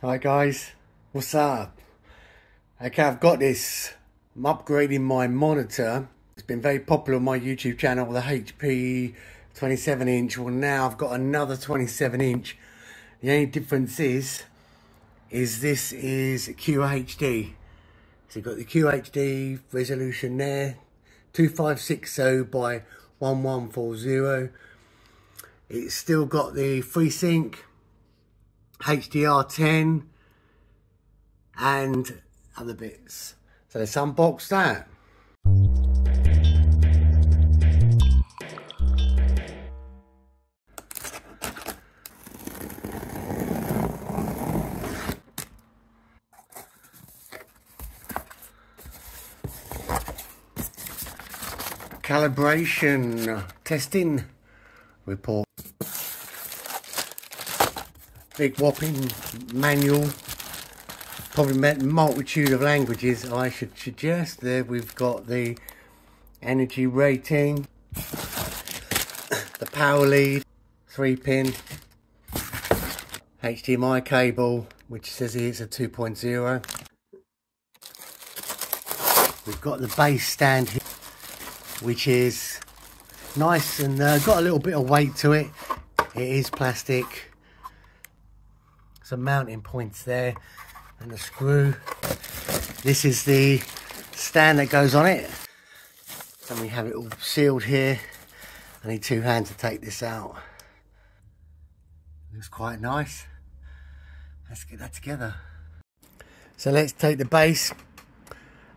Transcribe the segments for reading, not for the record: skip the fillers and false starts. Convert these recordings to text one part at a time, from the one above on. Hi guys, what's up? Okay, I've got this. I'm upgrading my monitor. It's been very popular on my YouTube channel, the HP 27-inch. Well, now I've got another 27-inch. The only difference is this is QHD. So you've got the QHD resolution there, 2560 by 1140. It's still got the FreeSync, HDR 10 and other bits. So let's unbox that. Calibration testing report. Big whopping manual, probably meant multitude of languages, I should suggest. There we've got the energy rating, the power lead, 3-pin, HDMI cable, which says it's a 2.0. We've got the base stand here, which is nice and got a little bit of weight to it. It is plastic. Some mounting points there and a screw. This is the stand that goes on it, and we have it all sealed here. I need two hands to take this out. Looks quite nice. Let's get that together. So let's take the base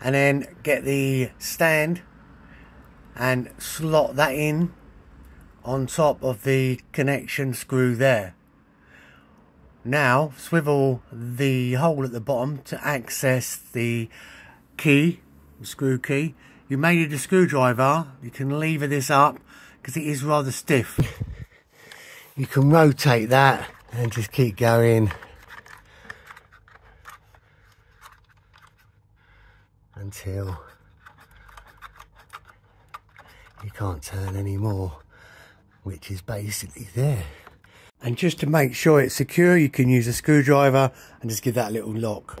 and then get the stand and slot that in on top of the connection screw there. Now swivel the hole at the bottom to access the key, the screw key. You may need a screwdriver. You can lever this up because it is rather stiff. You can rotate that and just keep going until you can't turn anymore, which is basically there. And just to make sure it's secure, you can use a screwdriver and just give that a little lock.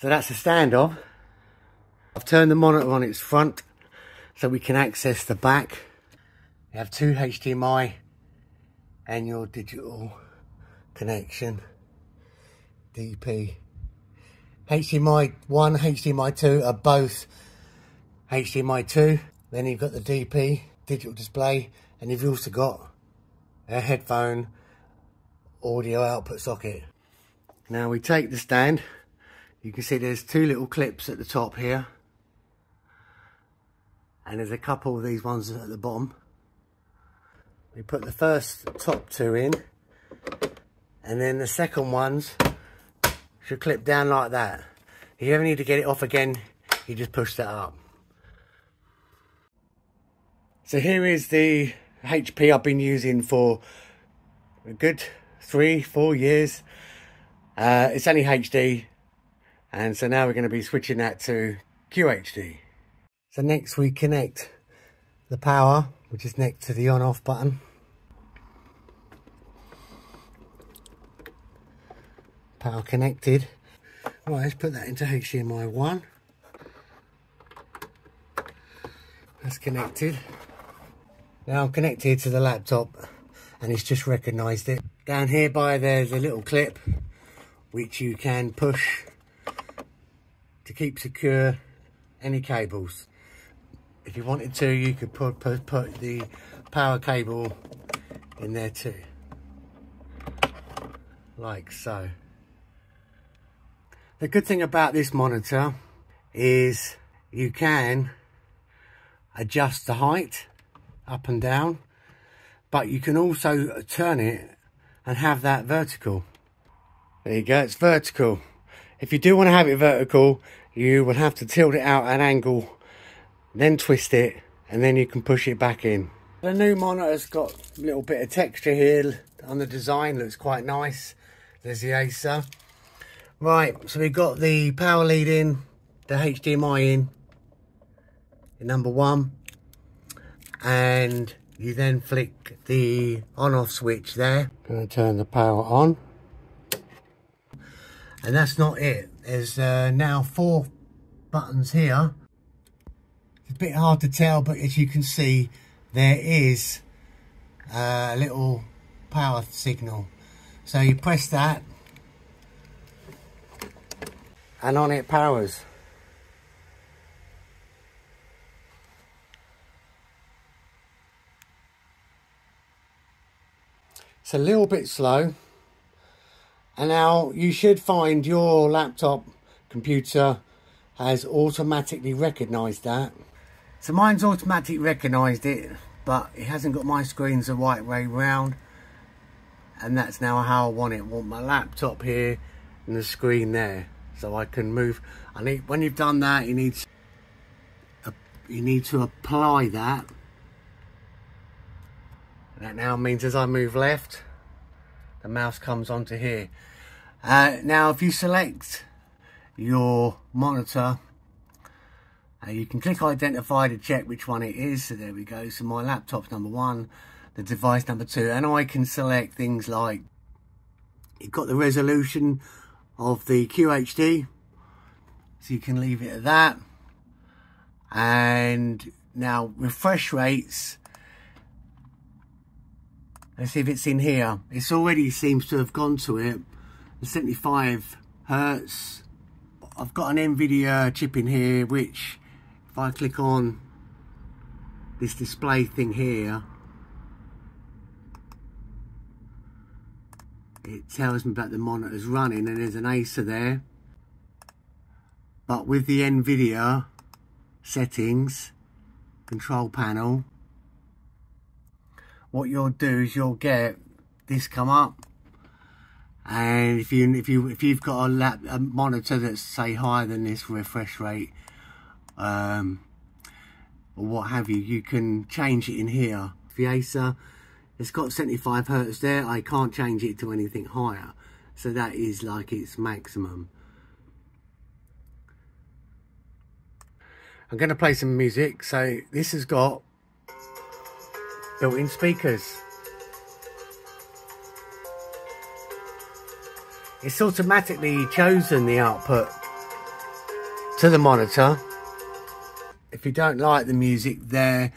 So that's the stand on. I've turned the monitor on its front so we can access the back. You have two HDMI and your digital connection, DP. HDMI 1, HDMI 2 are both HDMI 2. Then you've got the DP, digital display, and you've also got a headphone audio output socket. Now we take the stand. You can see there's two little clips at the top here, and there's a couple of these ones at the bottom. We put the first top two in, and then the second ones should clip down like that. If you ever need to get it off again, you just push that up. So here is the HP I've been using for a good 3-4 years. It's only HD, and so now we're going to be switching that to QHD. So next we connect the power, which is next to the on-off button. Power connected. Right, let's put that into HDMI 1. That's connected. Now I'm connected to the laptop and it's just recognised it. Down here there's a little clip which you can push to keep secure any cables. If you wanted to, you could put the power cable in there too. Like so. The good thing about this monitor is you can adjust the height up and down, but you can also turn it and have that vertical. There you go, it's vertical. If you do want to have it vertical, you will have to tilt it out at an angle, then twist it, and then you can push it back in. The new monitor's got a little bit of texture here on the design, looks quite nice. There's the Acer. Right, so we've got the power lead in, the HDMI in number one, and you then flick the on-off switch there. Going to turn the power on. And that's not it. There's now 4 buttons here. It's a bit hard to tell, but as you can see, there is a little power signal. So you press that, and on it powers. It's a little bit slow. And now you should find your laptop computer has automatically recognised that. So mine's automatically recognised it, but it hasn't got my screens the right way round. And that's now how I want it. I want my laptop here and the screen there, so I can move. I need, when you've done that, you need to apply that. And that now means as I move left, the mouse comes onto here. Now, if you select your monitor, you can click identify to check which one it is. So there we go. So my laptop's number 1, the device number 2, and I can select things like, you've got the resolution of the QHD, so you can leave it at that. And now refresh rates, let's see if it's in here. It's already seems to have gone to it. The 75 Hz. I've got an Nvidia chip in here, which if I click on this display thing here, it tells me that the monitor's running, and there's an Acer there. But with the Nvidia settings, control panel, what you'll do is you'll get this come up. And if you've got a monitor that's, say, higher than this refresh rate, or what have you, you can change it in here. The Acer, it's got 75 Hz there. I can't change it to anything higher, so that is like its maximum. I'm going to play some music. So this has got built-in speakers. It's automatically chosen the output to the monitor. If you don't like the music there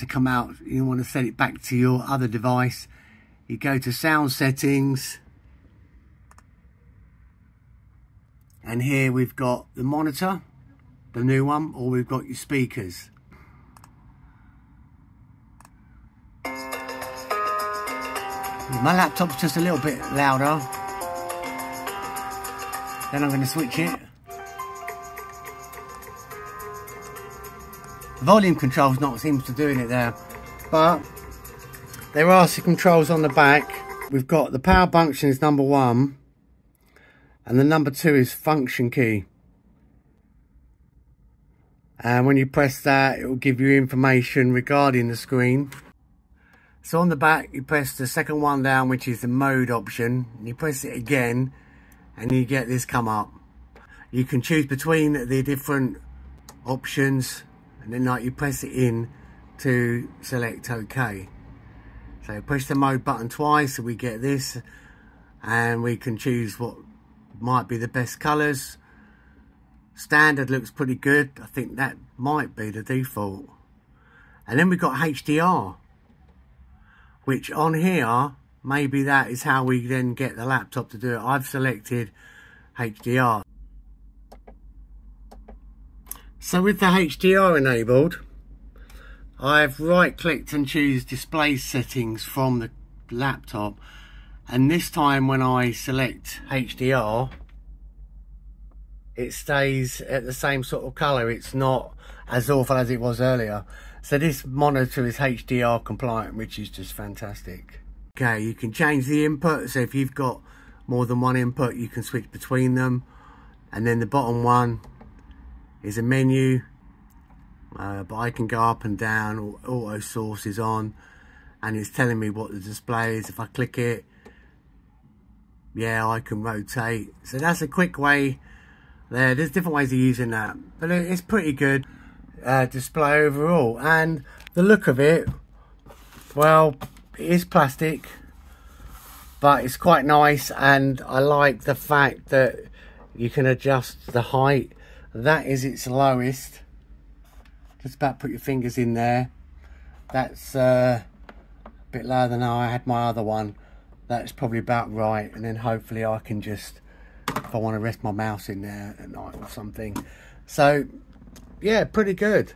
to come out, you want to send it back to your other device, you go to sound settings, and here we've got the monitor, the new one, or we've got your speakers. My laptop's just a little bit louder, then I'm going to switch it. Volume control's not seems to doing it there, but there are some controls on the back. We've got the power function is number 1, and the number 2 is function key. And when you press that, it will give you information regarding the screen. So on the back, you press the second one down, which is the mode option, and you press it again, and you get this come up. You can choose between the different options, and then like you press it in to select OK. So push the mode button twice, so we get this, and we can choose what might be the best colours. Standard looks pretty good. I think that might be the default. And then we've got HDR, which on here, maybe that is how we then get the laptop to do it. I've selected HDR. So with the HDR enabled, I've right clicked and choose display settings from the laptop. And this time when I select HDR, it stays at the same sort of colour. It's not as awful as it was earlier. So this monitor is HDR compliant, which is just fantastic. Okay, you can change the input. So if you've got more than one input, you can switch between them. And then the bottom one is a menu, but I can go up and down, or auto source is on, and it's telling me what the display is. If I click it, yeah, I can rotate. So that's a quick way there. There's different ways of using that, but it's pretty good display overall. And the look of it, well, it is plastic, but it's quite nice, and I like the fact that you can adjust the height. That is its lowest. Just about put your fingers in there. That's a bit lower than I had my other one. That's probably about right, and then hopefully I can just, if I want to rest my mouse in there at night or something. So yeah, pretty good.